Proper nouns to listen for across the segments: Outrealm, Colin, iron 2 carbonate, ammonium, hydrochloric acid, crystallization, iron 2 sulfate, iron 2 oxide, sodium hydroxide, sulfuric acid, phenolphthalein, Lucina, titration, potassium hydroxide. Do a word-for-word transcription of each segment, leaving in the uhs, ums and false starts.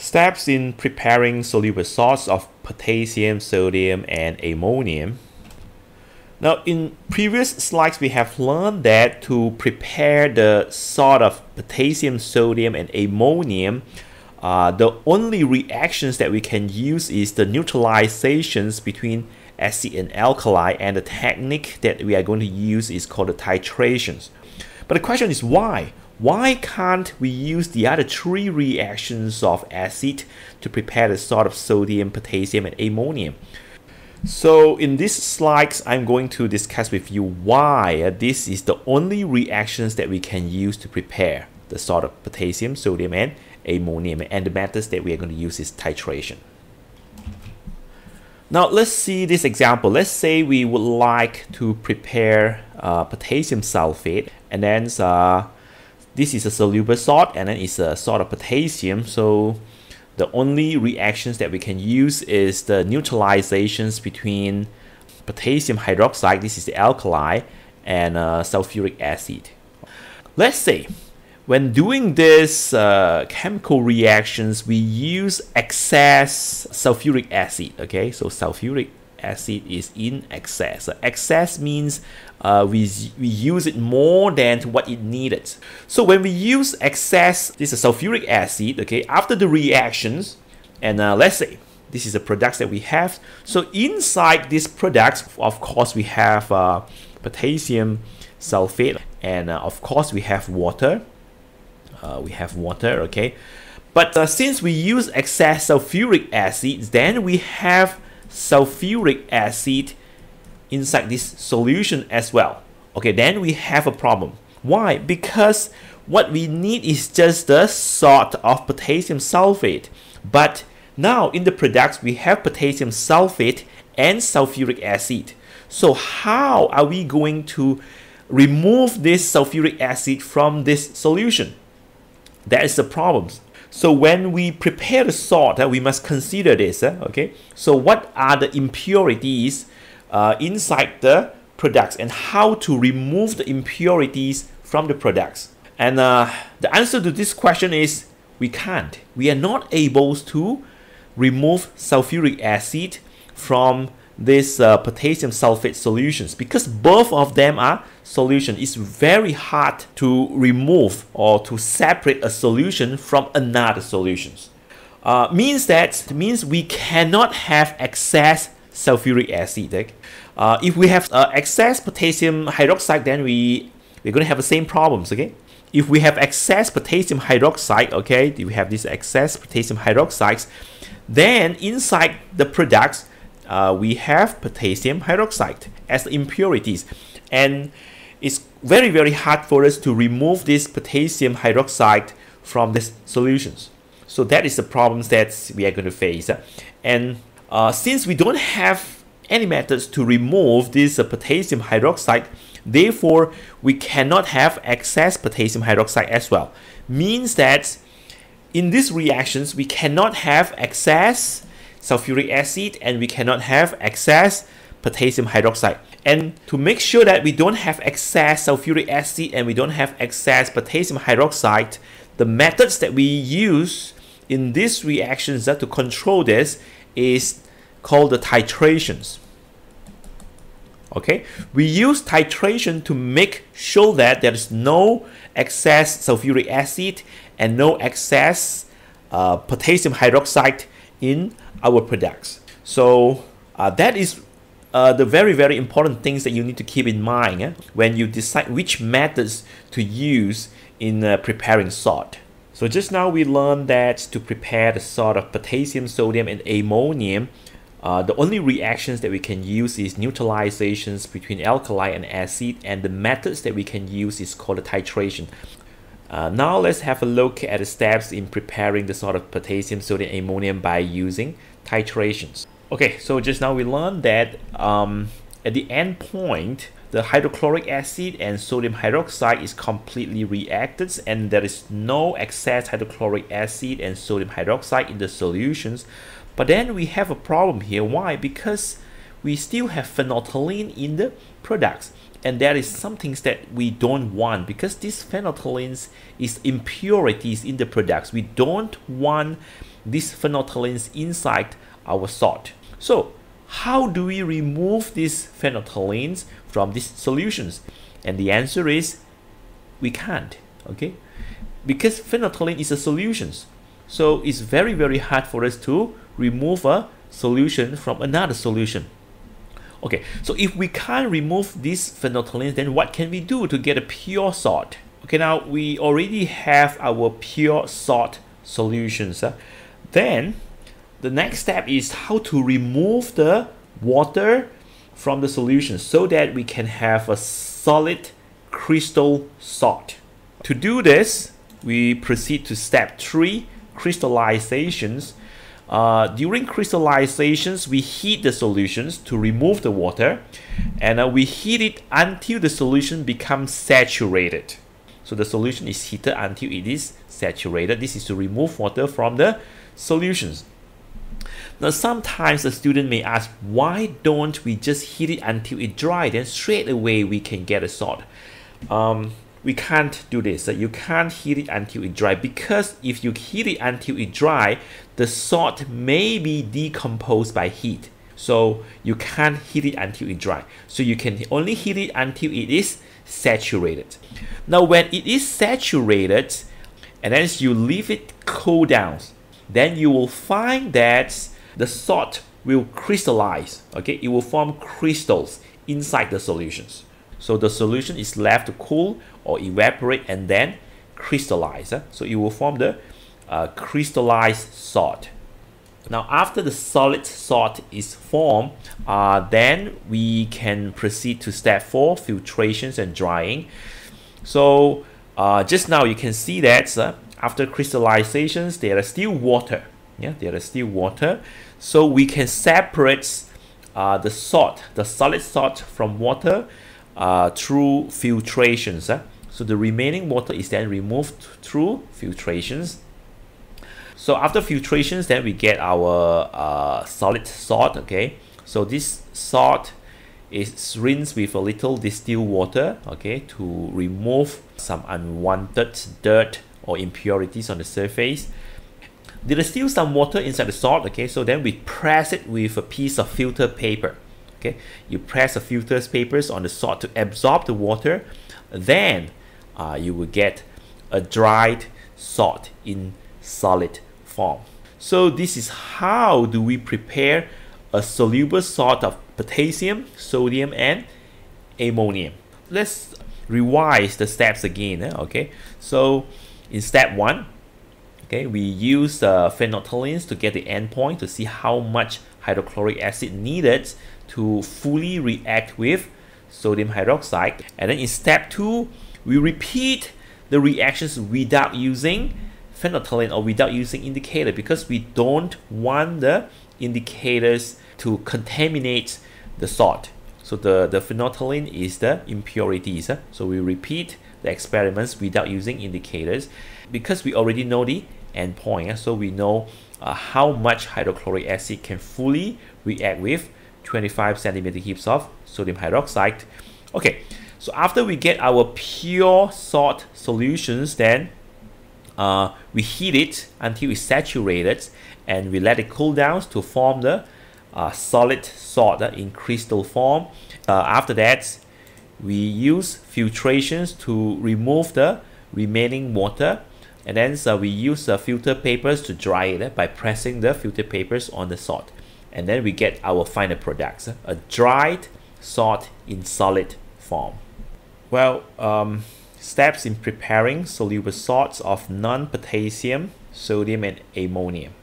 Steps in preparing soluble salts of potassium, sodium, and ammonium. Now, in previous slides, we have learned that to prepare the salt of potassium, sodium, and ammonium, uh, the only reactions that we can use is the neutralizations between acid and alkali, and the technique that we are going to use is called the titrations. But the question is why? Why can't we use the other three reactions of acid to prepare the salt of sodium, potassium, and ammonium? So in these slides, I'm going to discuss with you why this is the only reactions that we can use to prepare the salt of potassium, sodium, and ammonium, and the methods that we are going to use is titration. Now let's see this example. Let's say we would like to prepare uh, potassium sulfate, and then uh, this is a soluble salt, and then it's a salt of potassium. So the only reactions that we can use is the neutralizations between potassium hydroxide, this is the alkali, and uh, sulfuric acid. Let's say when doing this uh, chemical reactions, we use excess sulfuric acid. Okay, so sulfuric acid is in excess. So excess means uh, we, we use it more than what it needed. So when we use excess, this is sulfuric acid, okay, after the reactions, and uh, let's say this is the products that we have. So inside this product, of course, we have uh, potassium sulfate, and uh, of course, we have water. Uh, we have water, okay. But uh, since we use excess sulfuric acid, then we have sulfuric acid inside this solution as well. Okay, then we have a problem. Why? Because what we need is just the salt of potassium sulfate. But now in the products, we have potassium sulfate and sulfuric acid. So how are we going to remove this sulfuric acid from this solution? That is the problem. So when we prepare the salt, uh, we must consider this, uh, okay? So what are the impurities uh, inside the products, and how to remove the impurities from the products? And uh, the answer to this question is we can't. We are not able to remove sulfuric acid from this uh, potassium sulfate solutions, because both of them are solution. It's very hard to remove or to separate a solution from another solutions. Uh, means that means we cannot have excess sulfuric acid. Okay? Uh, if we have uh, excess potassium hydroxide, then we we're going to have the same problems. Okay, if we have excess potassium hydroxide, okay, we have this excess potassium hydroxides, then inside the products uh, we have potassium hydroxide as the impurities, and it's very, very hard for us to remove this potassium hydroxide from these solutions. So that is the problems that we are going to face. And uh, since we don't have any methods to remove this uh, potassium hydroxide, therefore we cannot have excess potassium hydroxide as well. Means that in these reactions, we cannot have excess sulfuric acid, and we cannot have excess potassium hydroxide. And to make sure that we don't have excess sulfuric acid and we don't have excess potassium hydroxide, the methods that we use in these reactions that to control this is called the titrations. Okay, we use titration to make sure that there is no excess sulfuric acid and no excess uh, potassium hydroxide in our products. So uh, that is Uh, the very, very important things that you need to keep in mind eh, when you decide which methods to use in uh, preparing salt. So just now we learned that to prepare the salt of potassium, sodium, and ammonium, uh, the only reactions that we can use is neutralizations between alkali and acid, and the methods that we can use is called the titration. Uh, now let's have a look at the steps in preparing the salt of potassium, sodium, and ammonium by using titrations. Okay, so just now we learned that um, at the end point, the hydrochloric acid and sodium hydroxide is completely reacted, and there is no excess hydrochloric acid and sodium hydroxide in the solutions. But then we have a problem here. Why? Because we still have phenolphthalein in the products, and that is some things that we don't want, because these phenolphthaleins is impurities in the products. We don't want these phenolphthaleins inside our salt. So how do we remove these phenolphthaleins from these solutions? And the answer is we can't, okay? Because phenolphthalein is a solution, so it's very very hard for us to remove a solution from another solution. Okay, so if we can't remove these phenolphthaleins, then what can we do to get a pure salt? Okay, now we already have our pure salt solutions. Huh? Then the next step is how to remove the water from the solution so that we can have a solid crystal salt. To do this, we proceed to step three, crystallizations. Uh, during crystallizations, we heat the solutions to remove the water, and uh, we heat it until the solution becomes saturated. So the solution is heated until it is saturated. This is to remove water from the solutions. Now sometimes a student may ask, why don't we just heat it until it dries, then straight away we can get a salt? Um, we can't do this. So you can't heat it until it dries, because if you heat it until it dries, the salt may be decomposed by heat. So you can't heat it until it dries. So you can only heat it until it is saturated. Now when it is saturated, and then you leave it cool down, then you will find that the salt will crystallize, okay? It will form crystals inside the solutions. So the solution is left to cool or evaporate and then crystallize. Huh? So it will form the uh, crystallized salt. Now after the solid salt is formed, uh, then we can proceed to step four, filtrations and drying. So uh, just now you can see that uh, after crystallizations, there are still water. Yeah, there is still water. So we can separate uh, the salt, the solid salt from water uh, through filtrations. Huh? So the remaining water is then removed through filtrations. So after filtrations, then we get our uh, solid salt. Okay, so this salt is rinsed with a little distilled water, okay, to remove some unwanted dirt or impurities on the surface. There is still some water inside the salt, okay, so then we press it with a piece of filter paper, okay? You press the filter papers on the salt to absorb the water, then uh, you will get a dried salt in solid form. So this is how do we prepare a soluble salt of potassium, sodium, and ammonium. Let's revise the steps again, okay? So in step one, okay, we use the uh, phenolphthaleins to get the endpoint to see how much hydrochloric acid needed to fully react with sodium hydroxide. And then in step two, we repeat the reactions without using phenolphthalein or without using indicator, because we don't want the indicators to contaminate the salt. So the, the phenolphthalein is the impurities. Huh? So we repeat the experiments without using indicators, because we already know the endpoint, so we know uh, how much hydrochloric acid can fully react with twenty-five centimeter cubes of sodium hydroxide. Okay, so after we get our pure salt solutions, then uh, we heat it until it's saturated, and we let it cool down to form the uh, solid salt uh, in crystal form. Uh, after that, we use filtrations to remove the remaining water, and then so we use the filter papers to dry it by pressing the filter papers on the salt, and then we get our final products, a dried salt in solid form. Well, um, steps in preparing soluble salts of non-potassium, sodium, and ammonium.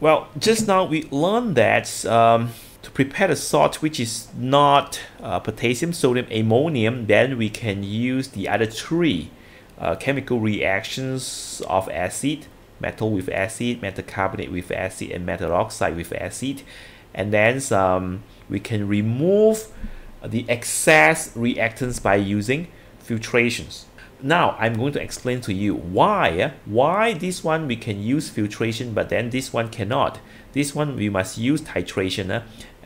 Well, just now we learned that um, to prepare a salt which is not uh, potassium, sodium, ammonium, then we can use the other three uh, chemical reactions of acid, metal with acid, metal carbonate with acid, and metal oxide with acid. And then um, we can remove the excess reactants by using filtrations. Now I'm going to explain to you why why this one we can use filtration, but then this one cannot. This one we must use titration, uh,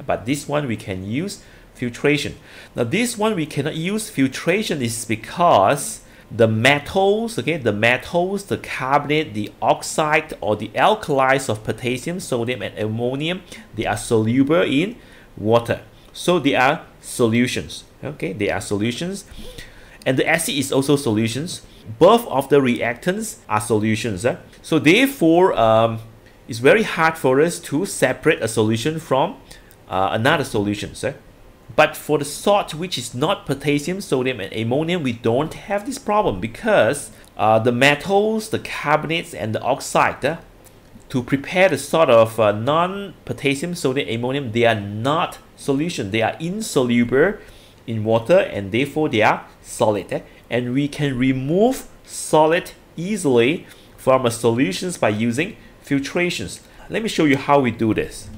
but this one we can use filtration. Now this one we cannot use filtration is because the metals, okay, the metals, the carbonate, the oxide, or the alkalis of potassium, sodium, and ammonium, they are soluble in water. So they are solutions, okay, they are solutions. And the acid is also solutions. Both of the reactants are solutions. Eh? So therefore, um, it's very hard for us to separate a solution from uh, another solution. Eh? But for the salt, which is not potassium, sodium, and ammonium, we don't have this problem because uh, the metals, the carbonates, and the oxide, eh, to prepare the sort of uh, non-potassium, sodium, ammonium, they are not solution. They are insoluble in water, and therefore they are solid, eh? And we can remove solid easily from a solutions by using filtrations. Let me show you how we do this.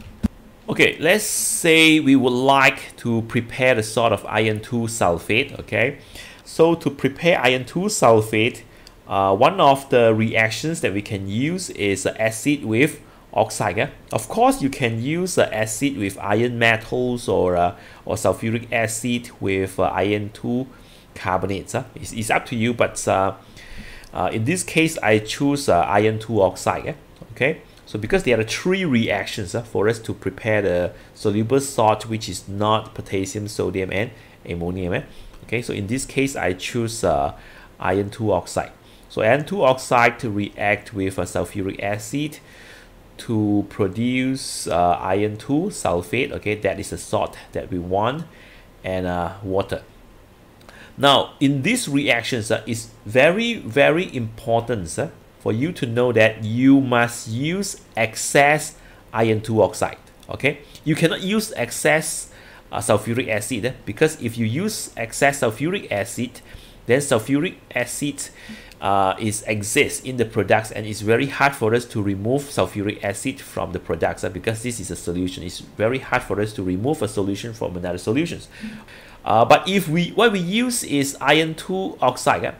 Okay, let's say we would like to prepare the sort of iron two sulfate. Okay, so to prepare iron two sulfate, uh, one of the reactions that we can use is uh, acid with oxide. Eh? Of course, you can use uh, acid with iron metals or uh, or sulfuric acid with uh, iron two carbonates. Eh? It's, it's up to you, but uh, uh, in this case, I choose uh, iron two oxide. Eh? Okay, so because there are three reactions eh, for us to prepare the soluble salt, which is not potassium, sodium, and ammonium. Eh? Okay, so in this case, I choose uh, iron two oxide. So iron two oxide to react with uh, sulfuric acid to produce uh, iron two sulfate. Okay, that is the salt that we want, and uh, water. Now in these reactions, uh, it's very very important uh, for you to know that you must use excess iron two oxide. Okay, you cannot use excess uh, sulfuric acid, eh? Because if you use excess sulfuric acid, then sulfuric acid Uh, is exists in the products, and it's very hard for us to remove sulfuric acid from the products uh, because this is a solution. It's very hard for us to remove a solution from another solutions. Uh, but if we what we use is iron two oxide, uh,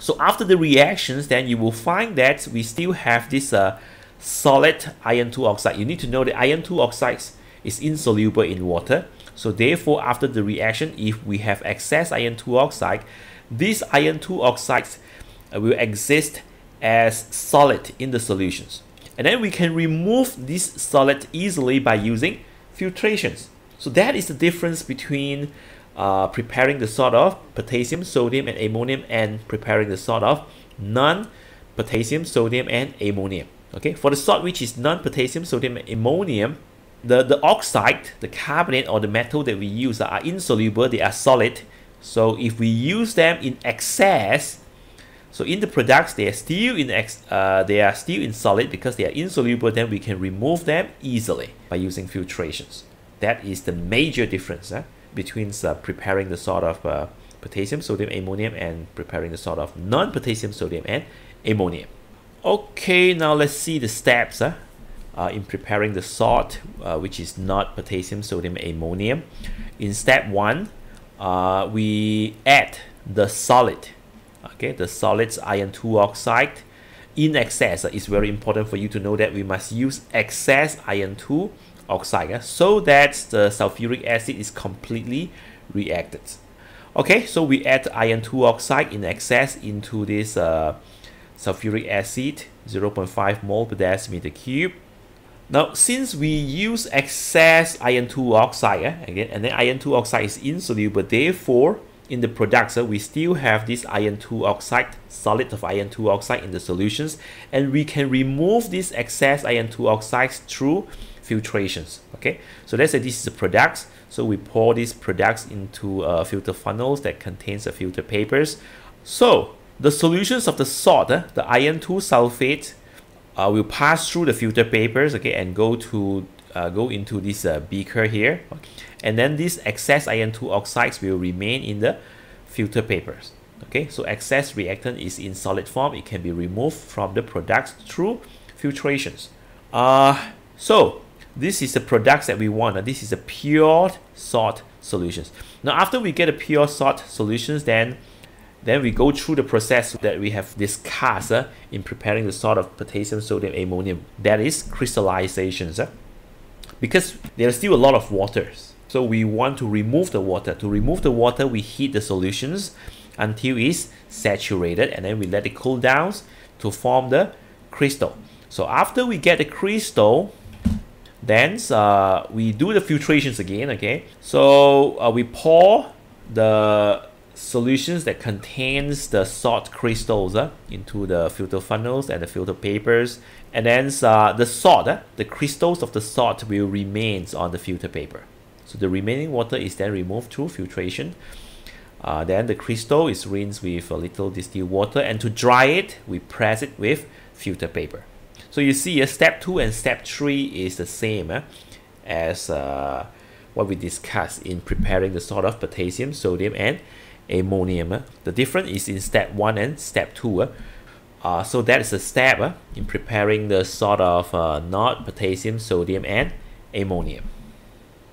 so after the reactions, then you will find that we still have this uh, solid iron two oxide. You need to know that iron two oxide is insoluble in water. So therefore, after the reaction, if we have excess iron two oxide, this iron two oxide will exist as solid in the solutions, and then we can remove this solid easily by using filtrations. So that is the difference between uh, preparing the sort of potassium, sodium, and ammonium, and preparing the sort of non-potassium, sodium, and ammonium. Okay, for the salt which is non-potassium, sodium, and ammonium, the the oxide, the carbonate, or the metal that we use are insoluble. They are solid. So if we use them in excess, so in the products, they are still in ex uh, they are still in solid because they are insoluble. Then we can remove them easily by using filtrations. That is the major difference eh, between uh, preparing the sort of uh, potassium, sodium, ammonium, and preparing the sort of non-potassium, sodium, and ammonium. Okay, now let's see the steps eh, uh, in preparing the salt, uh, which is not potassium, sodium, ammonium. In step one, uh, we add the solid. Okay, the solids iron two oxide in excess. Uh, it's very important for you to know that we must use excess iron two oxide uh, so that the sulfuric acid is completely reacted. Okay, so we add iron two oxide in excess into this uh, sulfuric acid, zero point five mole per decimeter cube. Now, since we use excess iron two oxide, uh, again, and then iron two oxide is insoluble, therefore, in the products, uh, we still have this iron two oxide, solid of iron two oxide in the solutions, and we can remove this excess iron two oxides through filtrations. Okay, so let's say this is the products. So we pour these products into uh, filter funnels that contains the filter papers. So the solutions of the salt, uh, the iron two sulfate, uh, will pass through the filter papers, okay, and go to Uh, go into this uh, beaker here, okay. And then this excess iron two oxides will remain in the filter papers. Okay, so excess reactant is in solid form. It can be removed from the products through filtrations. Uh, so this is the products that we want. Uh, this is a pure salt solutions. Now after we get a pure salt solutions, then Then we go through the process that we have discussed uh, in preparing the salt of potassium, sodium, ammonium. That is crystallization. Uh, because there is still a lot of waters. So we want to remove the water. To remove the water, we heat the solutions until it's saturated, and then we let it cool down to form the crystal. So after we get the crystal, then uh, we do the filtrations again, okay? So uh, we pour the solutions that contains the salt crystals uh, into the filter funnels and the filter papers, and then uh, the salt, uh, the crystals of the salt will remain on the filter paper. So the remaining water is then removed through filtration. Uh, then the crystal is rinsed with a little distilled water, and to dry it, we press it with filter paper. So you see, uh, step two and step three is the same uh, as uh, what we discussed in preparing the salt of potassium, sodium, and ammonium. Uh. The difference is in step one and step two. Uh. Uh, so that is a step uh, in preparing the salt of uh, not potassium, sodium, and ammonium.